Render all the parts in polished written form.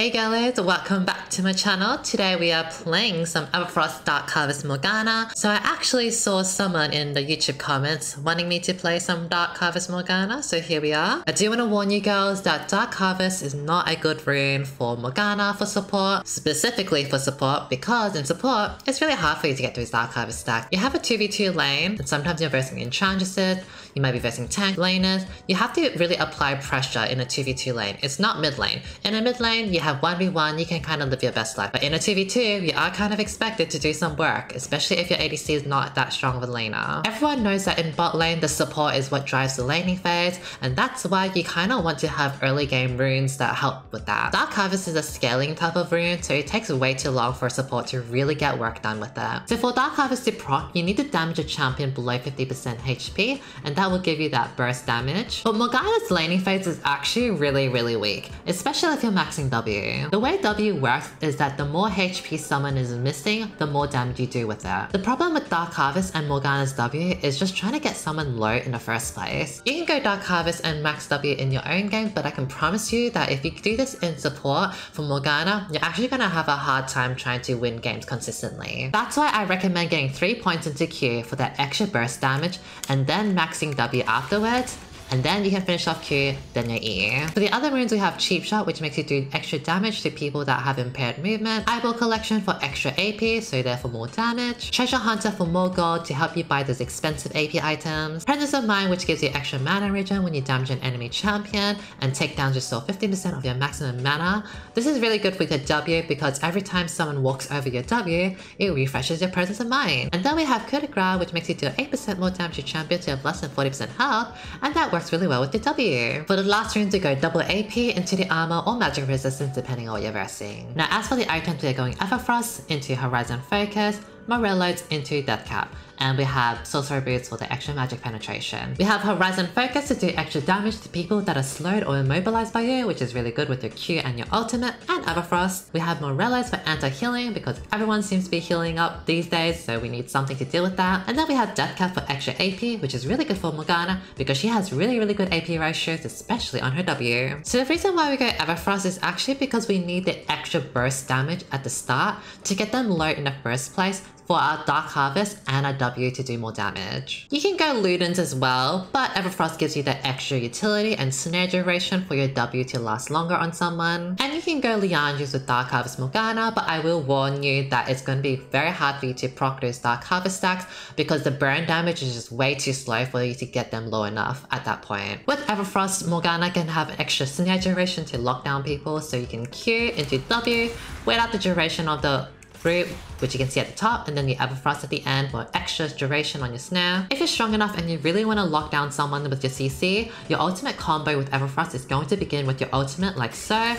Hey guys, welcome back to my channel. Today we are playing some Everfrost Dark Harvest Morgana. So I actually saw someone in the YouTube comments wanting me to play some Dark Harvest Morgana, so here we are. I do want to warn you girls that Dark Harvest is not a good rune for Morgana for support, specifically for support, because in support it's really hard for you to get through this Dark Harvest stack. You have a 2v2 lane and sometimes you're versing Enchantresses, you might be versing tank laners. You have to really apply pressure in a 2v2 lane. It's not mid lane. In a mid lane you have 1v1, you can kind of live your best life, but in a 2v2 you are kind of expected to do some work, especially if your ADC is not that strong of a laner. Everyone knows that in bot lane the support is what drives the laning phase, and that's why you kind of want to have early game runes that help with that. Dark Harvest is a scaling type of rune, so it takes way too long for support to really get work done with it. So for Dark Harvest to proc, you need to damage your champion below 50% HP, and that will give you that burst damage. But Morgana's laning phase is actually really weak, especially if you're maxing W. The way W works is that the more HP someone is missing, the more damage you do with it. The problem with Dark Harvest and Morgana's W is just trying to get someone low in the first place. You can go Dark Harvest and max W in your own game, but I can promise you that if you do this in support for Morgana, you're actually going to have a hard time trying to win games consistently. That's why I recommend getting 3 points into Q for that extra burst damage and then maxing W afterwards, and then you can finish off Q, then your E. For the other runes we have Cheap Shot, which makes you do extra damage to people that have impaired movement, Eyeball Collection for extra AP, so therefore more damage, Treasure Hunter for more gold to help you buy those expensive AP items, Presence of Mind which gives you extra mana regen when you damage an enemy champion and take down just 15% of your maximum mana. This is really good with your W because every time someone walks over your W, it refreshes your Presence of Mind. And then we have Grab, which makes you do 8% more damage to champions who have less than 40% health, and that works really well with the W. For the last rune to go double AP into the armor or magic resistance depending on what you're versing. Now as for the items, we are going Everfrost into Horizon Focus, Morello's into Deathcap, and we have Sorcerer Boots for the extra magic penetration. We have Horizon Focus to do extra damage to people that are slowed or immobilized by you, which is really good with your Q and your ultimate, and Everfrost. We have Morello's for anti-healing because everyone seems to be healing up these days, so we need something to deal with that. And then we have Deathcap for extra AP, which is really good for Morgana because she has really good AP ratios, especially on her W. So the reason why we go Everfrost is actually because we need the extra burst damage at the start to get them low in the first place for our Dark Harvest and our W to do more damage. You can go Ludens as well, but Everfrost gives you that extra utility and snare duration for your W to last longer on someone. And you can go Liandry's with Dark Harvest Morgana, but I will warn you that it's going to be very hard for you to proc those Dark Harvest stacks because the burn damage is just way too slow for you to get them low enough at that point. With Everfrost, Morgana can have an extra snare duration to lock down people, so you can Q into W, wait out the duration of the root, which you can see at the top, and then the Everfrost at the end for extra duration on your snare. If you're strong enough and you really want to lock down someone with your CC, your ultimate combo with Everfrost is going to begin with your ultimate like so.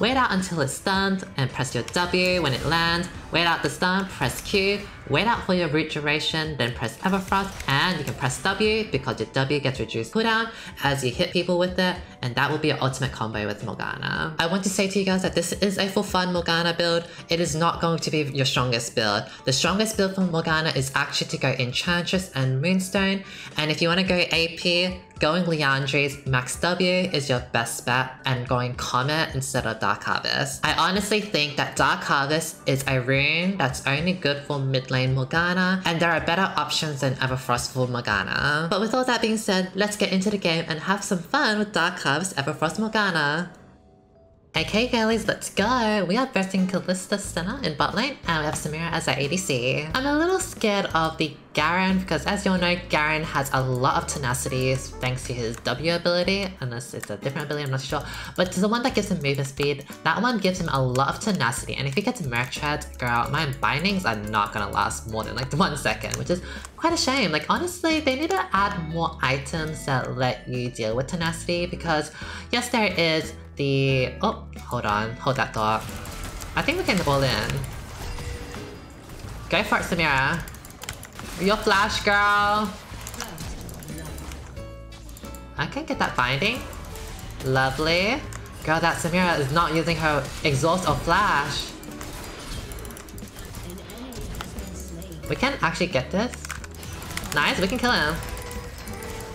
Wait out until it's stunned and press your W when it lands. Wait out the stun, press Q, wait out for your root duration, then press Everfrost, and you can press W because your W gets reduced cooldown as you hit people with it, and that will be your ultimate combo with Morgana. I want to say to you guys that this is a for fun Morgana build. It is not going to be your strongest build. The strongest build for Morgana is actually to go Enchantress and Moonstone, and if you want to go AP, going Liandry's max W is your best bet, and going Comet instead of Dark Harvest. I honestly think that Dark Harvest is a rune that's only good for mid lane Morgana, and there are better options than Everfrost for Morgana. But with all that being said, let's get into the game and have some fun with Dark Harvest Everfrost Morgana. Okay girlies, let's go! We are versing Kalista Senna in bot lane, and we have Samira as our ADC. I'm a little scared of the Garen because, as you all know, Garen has a lot of tenacity thanks to his W ability, unless it's a different ability, I'm not sure, but it's the one that gives him movement speed. That one gives him a lot of tenacity, and if he gets Merc Treads, girl, my bindings are not gonna last more than like 1 second, which is quite a shame. Like honestly, they need to add more items that let you deal with tenacity, because yes, there is the... oh, hold on, hold that thought. I think we can all in. Go for it, Samira. Your flash, girl! I can get that binding. Lovely. Girl, that Samira is not using her exhaust or flash. We can actually get this. Nice, we can kill him.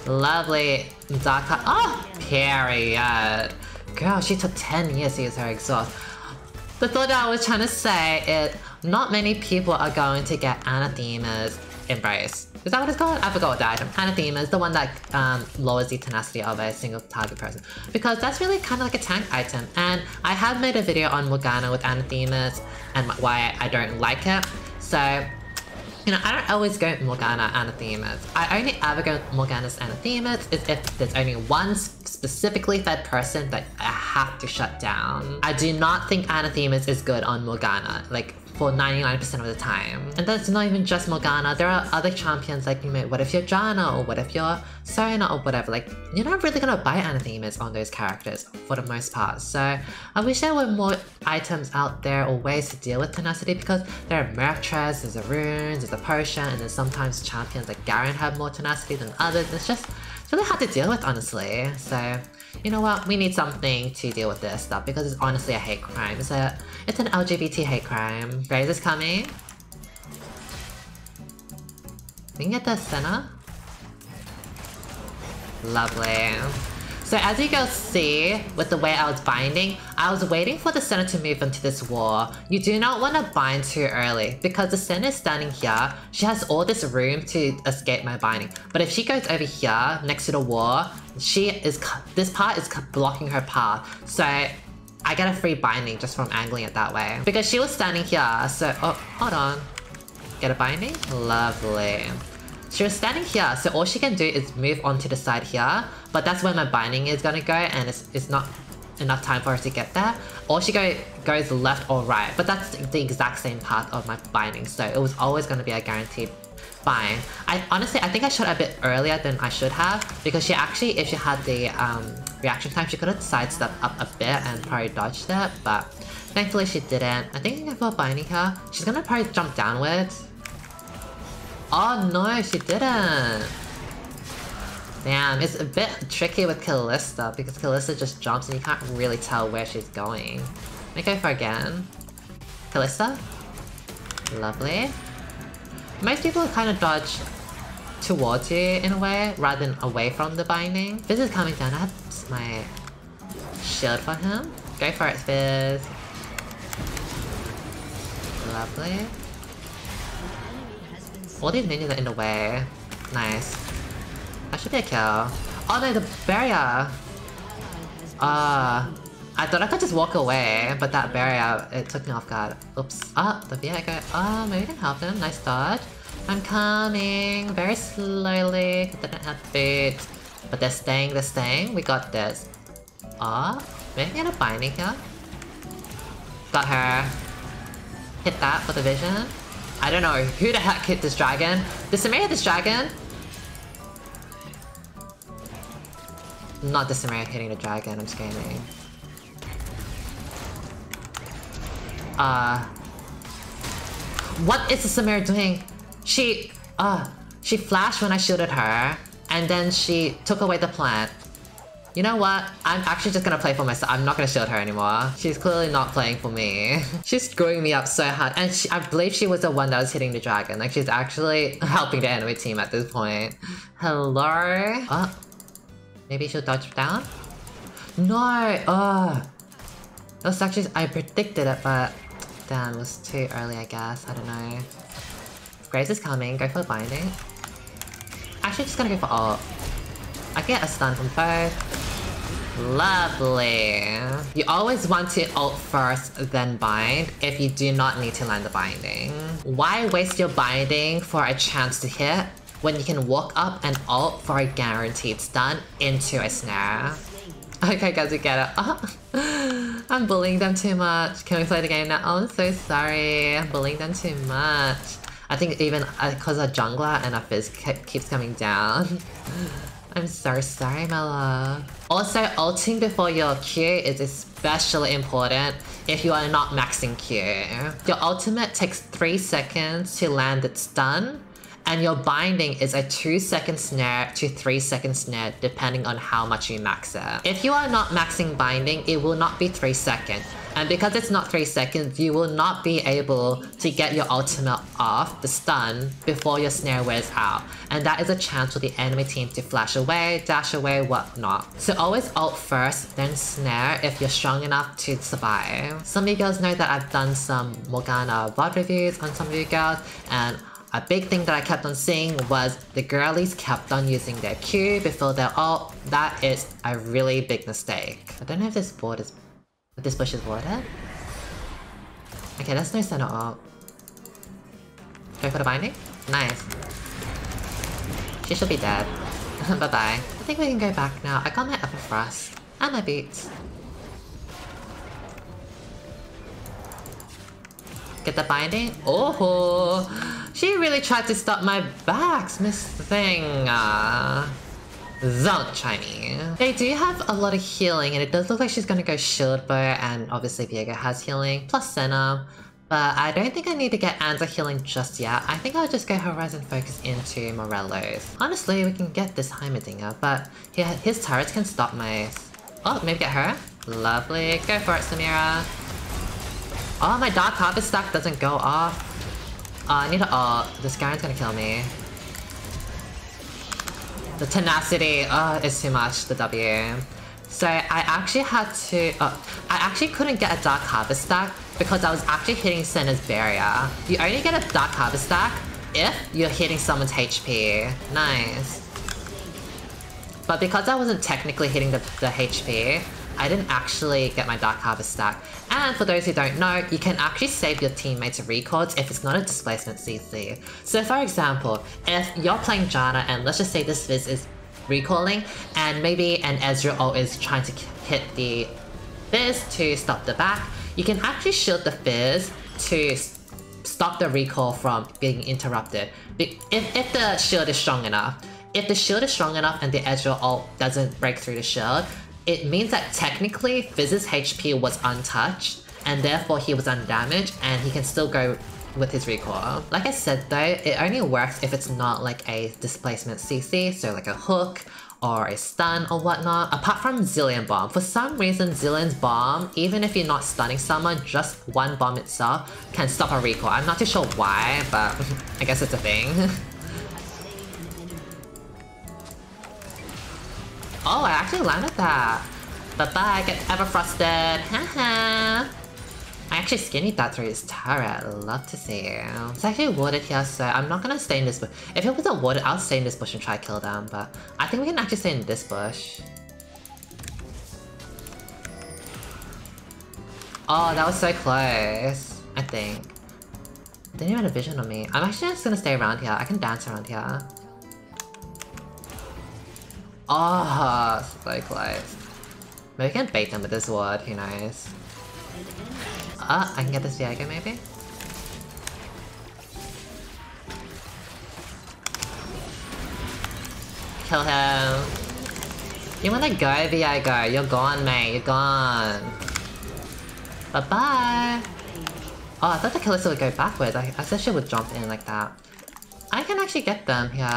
Lovely. Dark... oh, period. Girl, she took 10 years to use her exhaust. The thought I was trying to say is not many people are going to get Anathema's Embrace. Is that what it's called? I forgot what the item. Anathema is the one that lowers the tenacity of a single target person. Because that's really kind of like a tank item. And I have made a video on Morgana with Anathemas and why I don't like it. So, you know, I don't always go Morgana Anathemas. I only ever go Morgana's Anathemas is if there's only one specifically fed person that I have to shut down. I do not think Anathemas is good on Morgana, like for 99% of the time. And that's not even just Morgana. There are other champions, like, you know, what if you're Janna or what if you're Sona or whatever. Like, you're not really gonna buy Anathemas on those characters for the most part. So I wish there were more items out there or ways to deal with tenacity, because there are Merc Treads, there's the runes, there's the potion, and then sometimes champions like Garen have more tenacity than others. It's just really hard to deal with, honestly. So you know what, we need something to deal with this stuff, because it's honestly a hate crime. It's an LGBT hate crime. Graves is coming. We can get the Senna. Lovely. So as you guys see, with the way I was binding, I was waiting for the Senna to move into this wall. You do not want to bind too early, because the Senna is standing here. She has all this room to escape my binding. But if she goes over here, next to the wall, this part is blocking her path. So I get a free binding just from angling it that way. Because she was standing here, so... Oh, hold on. Get a binding? Lovely. She was standing here, so all she can do is move onto the side here, but that's where my binding is gonna go, and it's not enough time for her to get there. Or she goes left or right, but that's the exact same path of my binding, so it was always gonna be a guaranteed bind. I think I shot a bit earlier than I should have, because she actually, if she had the reaction time, she could have sidestepped up a bit and probably dodged it, but thankfully she didn't. I think I'm not binding her. She's gonna probably jump downwards. Oh no, she didn't! Damn, it's a bit tricky with Kalista, because Kalista just jumps and you can't really tell where she's going. Let me go for again. Kalista? Lovely. Most people kind of dodge towards you in a way, rather than away from the binding. Fizz is coming down. I have my shield for him. Go for it, Fizz. Lovely. All these minions are in the way. Nice. That should be a kill. Oh no, the barrier! I thought I could just walk away, but that barrier, it took me off guard. Oops. Oh, the Viego. Oh, maybe I can help him. Nice dodge. I'm coming very slowly, because I don't have boots. But they're staying, they're staying. We got this. Oh, maybe I can get a binding here. Got her. Hit that for the vision. I don't know who the heck hit this dragon. Did Samira hit this dragon? Not the Samira hitting the dragon, I'm screaming. What is the Samira doing? She flashed when I shielded her, and then she took away the plant. You know what? I'm actually just gonna play for myself. I'm not gonna shield her anymore. She's clearly not playing for me. She's screwing me up so hard. And I believe she was the one that was hitting the dragon. Like, she's actually helping the enemy team at this point. Hello? Oh. Maybe she'll dodge down? No! Oh. That's actually... I predicted it, but... Damn, it was too early, I guess. I don't know. Graves is coming. Go for binding. Actually, just gonna go for ult. I get a stun from both. Lovely. You always want to ult first, then bind, if you do not need to land the binding. Why waste your binding for a chance to hit, when you can walk up and ult for a guaranteed stun into a snare? Okay guys, we get it. Oh, I'm bullying them too much. Can we play the game now? Oh, I'm so sorry. I'm bullying them too much. I think even because a jungler and a Fizz keeps coming down. I'm so sorry, my love. Also, ulting before your Q is especially important if you are not maxing Q. Your ultimate takes 3 seconds to land its stun, and your binding is a 2-second snare to 3-second snare depending on how much you max it. If you are not maxing binding, it will not be 3 seconds. And because it's not 3 seconds, you will not be able to get your ultimate off, the stun, before your snare wears out. And that is a chance for the enemy team to flash away, dash away, whatnot. So always ult first, then snare if you're strong enough to survive. Some of you girls know that I've done some Morgana VOD reviews on some of you girls, and a big thing that I kept on seeing was the girlies kept on using their Q before their ult. That is a really big mistake. I don't know if this board is... if this bush is watered. Okay, that's no Senna ult. Do I put a binding? Nice. She should be dead. Bye-bye. I think we can go back now. I got my Everfrost and my boots. Get the binding. Oh-ho! She really tried to stop my backs, Miss Thing. Don't try me. They do have a lot of healing, and it does look like she's gonna go Shield Bow, and obviously Viego has healing, plus Senna. But I don't think I need to get Anza healing just yet. I think I'll just go Horizon Focus into Morello's. Honestly, we can get this Heimerdinger, but his turrets can stop my... Oh, maybe get her? Lovely. Go for it, Samira. Oh, my Dark Harvest stack doesn't go off. Oh, I need to ult. This Garen's gonna kill me. The tenacity, oh, it's too much, the W. So I actually had to... oh, I actually couldn't get a Dark Harvest stack because I was actually hitting Senna's barrier. You only get a Dark Harvest stack if you're hitting someone's HP. Nice. But because I wasn't technically hitting the HP, I didn't actually get my Dark Harvest stack. And for those who don't know, you can actually save your teammates' records if it's not a displacement CC. So for example, if you're playing Janna and let's just say this Fizz is recalling and maybe an Ezreal ult is trying to hit the Fizz to stop the back, you can actually shield the Fizz to stop the recall from being interrupted if the shield is strong enough. If the shield is strong enough and the Ezreal ult doesn't break through the shield, it means that technically Fizz's HP was untouched and therefore he was undamaged and he can still go with his recoil. Like I said though, it only works if it's not like a displacement CC, so like a hook or a stun or whatnot, apart from Zillion Bomb. For some reason, Zillion's Bomb, even if you're not stunning someone, just one bomb itself can stop a recoil. I'm not too sure why, but I guess it's a thing. Oh, I actually landed that. Bye-bye, get Everfrosted. Haha. I actually skinnied that through his turret. Love to see you. It's actually warded here, so I'm not gonna stay in this bush. If it wasn't warded, I'll stay in this bush and try to kill them, but I think we can actually stay in this bush. Oh, that was so close, I think. Didn't even have a vision on me. I'm actually just gonna stay around here. I can dance around here. Oh, so close. Maybe we can bait them with this ward, who knows. Ah, I can get this Viego maybe? Kill him. You wanna go, Viego? You're gone, mate, you're gone. Bye-bye. Oh, I thought the Kalista would go backwards. I said she would jump in like that. I can actually get them here.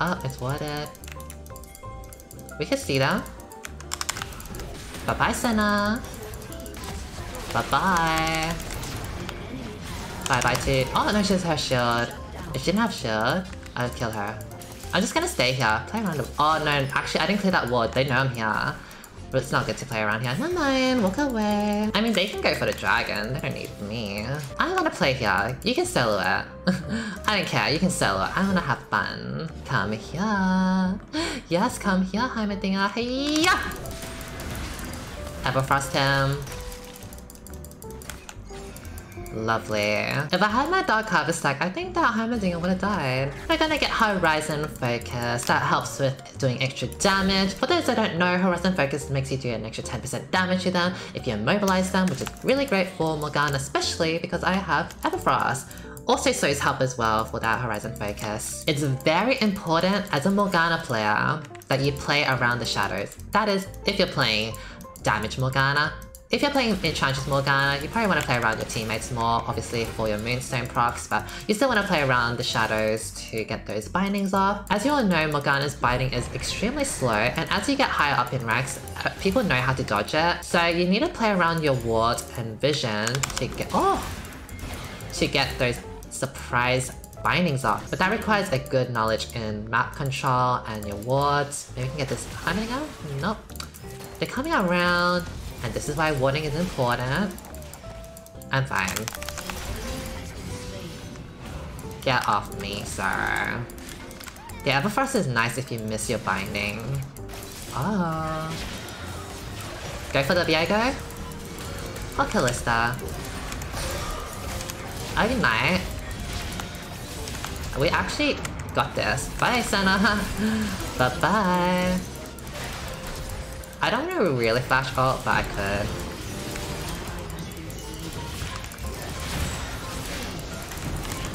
Oh, it's warded. We can see them. Bye-bye, Senna. Bye-bye. Bye-bye too. Oh, no, she has her shield. If she didn't have shield, I would kill her. I'm just gonna stay here. Play around. Oh, no. Actually, I didn't clear that ward. They know I'm here. But it's not good to play around here. Never mind. Walk away. I mean, they can go for the dragon. They don't need me. I want to play here. You can solo it. I don't care. You can solo it. I want to have fun. Come here. Yes, come here, Heimerdinger. Hiya! Everfrost him. Lovely. If I had my Dark Harvest stack, I think that Heimerdinger would have died. We're gonna get Horizon Focus. That helps with doing extra damage. For those that don't know, Horizon Focus makes you do an extra 10% damage to them if you immobilize them, which is really great for Morgana, especially because I have Everfrost. Also So's help as well for that Horizon Focus. It's very important as a Morgana player that you play around the shadows. That is, if you're playing damage Morgana, If you're playing Enchantress Morgana, you probably want to play around your teammates more, obviously for your Moonstone procs, but you still want to play around the shadows to get those bindings off. As you all know, Morgana's binding is extremely slow, and as you get higher up in ranks, people know how to dodge it. So you need to play around your ward and vision to get those surprise bindings off. But that requires a good knowledge in map control and your wards. Maybe we can get this Heimerdinger? Nope. They're coming around. And this is why warning is important. I'm fine. Get off me, sir. The Everfrost is nice if you miss your binding. Oh. Go for the Viego? Or Kalista? Ignite. We actually got this. Bye, Senna! Bye-bye! I don't want to really flash ult, but I could.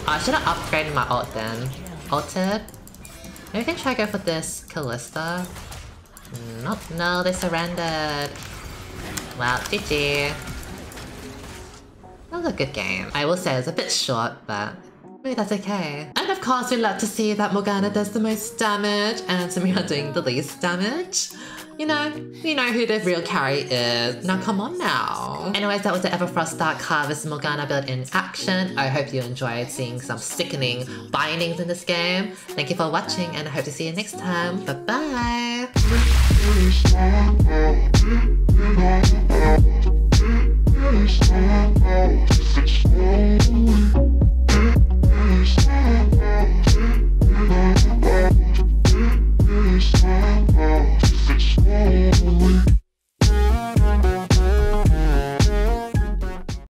Oh, I should have upgraded my ult then. Ulted. Maybe we can try go for this Kalista. Nope, no, they surrendered. Well, GG. That was a good game. I will say it was a bit short, but maybe that's okay. And of course, we love to see that Morgana does the most damage and Samira doing the least damage. You know who the real carry is. Now come on now. Anyways, that was the Everfrost Dark Harvest Morgana build in action. I hope you enjoyed seeing some sickening bindings in this game. Thank you for watching and I hope to see you next time. Bye-bye.